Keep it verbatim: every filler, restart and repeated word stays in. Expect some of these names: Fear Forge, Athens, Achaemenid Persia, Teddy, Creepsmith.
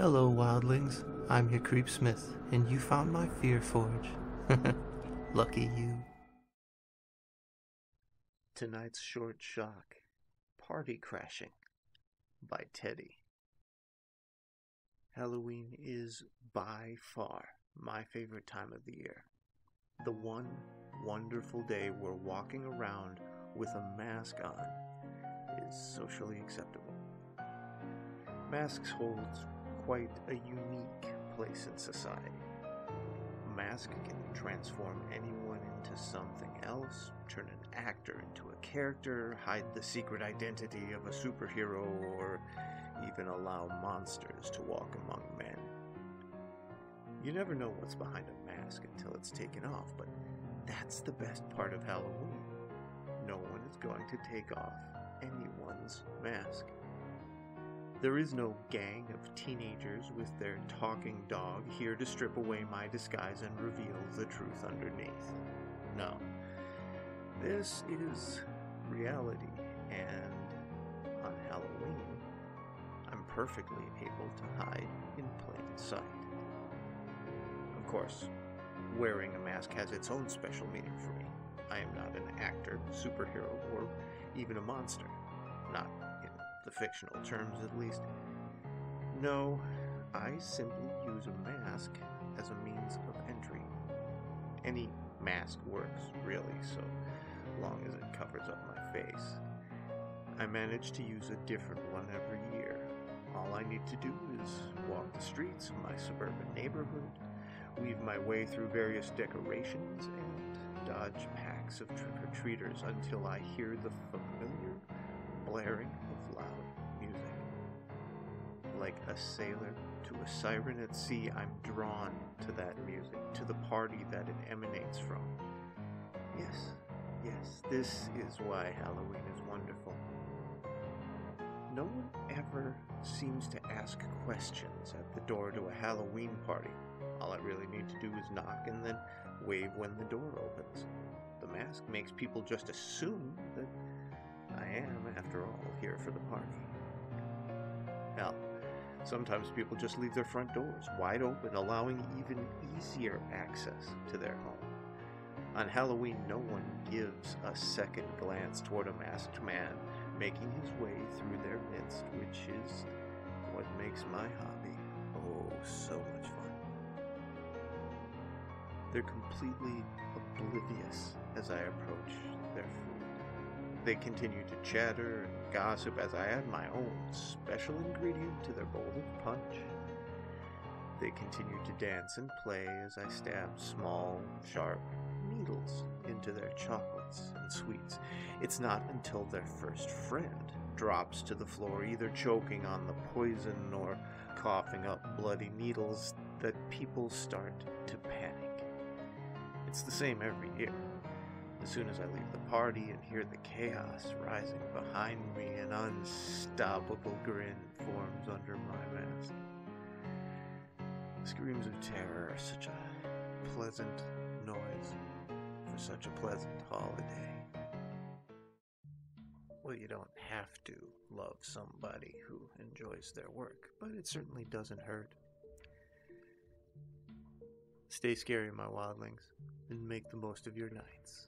Hello, wildlings. I'm your Creepsmith, and you found my Fear Forge. Lucky you. Tonight's short shock, Party Crashing, by Teddy. Halloween is by far my favorite time of the year. The one wonderful day where walking around with a mask on is socially acceptable. Masks holds quite a unique place in society. A mask can transform anyone into something else, turn an actor into a character, hide the secret identity of a superhero, or even allow monsters to walk among men. You never know what's behind a mask until it's taken off, but that's the best part of Halloween. No one is going to take off anyone's mask. There is no gang of teenagers with their talking dog here to strip away my disguise and reveal the truth underneath. No. This is reality, and on Halloween, I'm perfectly able to hide in plain sight. Of course, wearing a mask has its own special meaning for me. I am not an actor, superhero, or even a monster. Not the fictional terms, at least. No, I simply use a mask as a means of entry. Any mask works, really, so long as it covers up my face. I manage to use a different one every year. All I need to do is walk the streets of my suburban neighborhood, weave my way through various decorations, and dodge packs of trick-or-treaters until I hear the familiar blaring of loud music. Like a sailor to a siren at sea, I'm drawn to that music, to the party that it emanates from. Yes, yes, this is why Halloween is wonderful. No one ever seems to ask questions at the door to a Halloween party. All I really need to do is knock and then wave when the door opens. The mask makes people just assume that I am, after all, here for the party. Hell, sometimes people just leave their front doors wide open, allowing even easier access to their home. On Halloween, no one gives a second glance toward a masked man making his way through their midst, which is what makes my hobby oh so much fun. They're completely oblivious as I approach their food. They continue to chatter and gossip as I add my own special ingredient to their bowl of punch. They continue to dance and play as I stab small, sharp needles into their chocolates and sweets. It's not until their first friend drops to the floor, either choking on the poison or coughing up bloody needles, that people start to panic. It's the same every year. As soon as I leave the party and hear the chaos rising behind me, an unstoppable grin forms under my mask. Screams of terror are such a pleasant noise for such a pleasant holiday. Well, you don't have to love somebody who enjoys their work, but it certainly doesn't hurt. Stay scary, my wildlings, and make the most of your nights.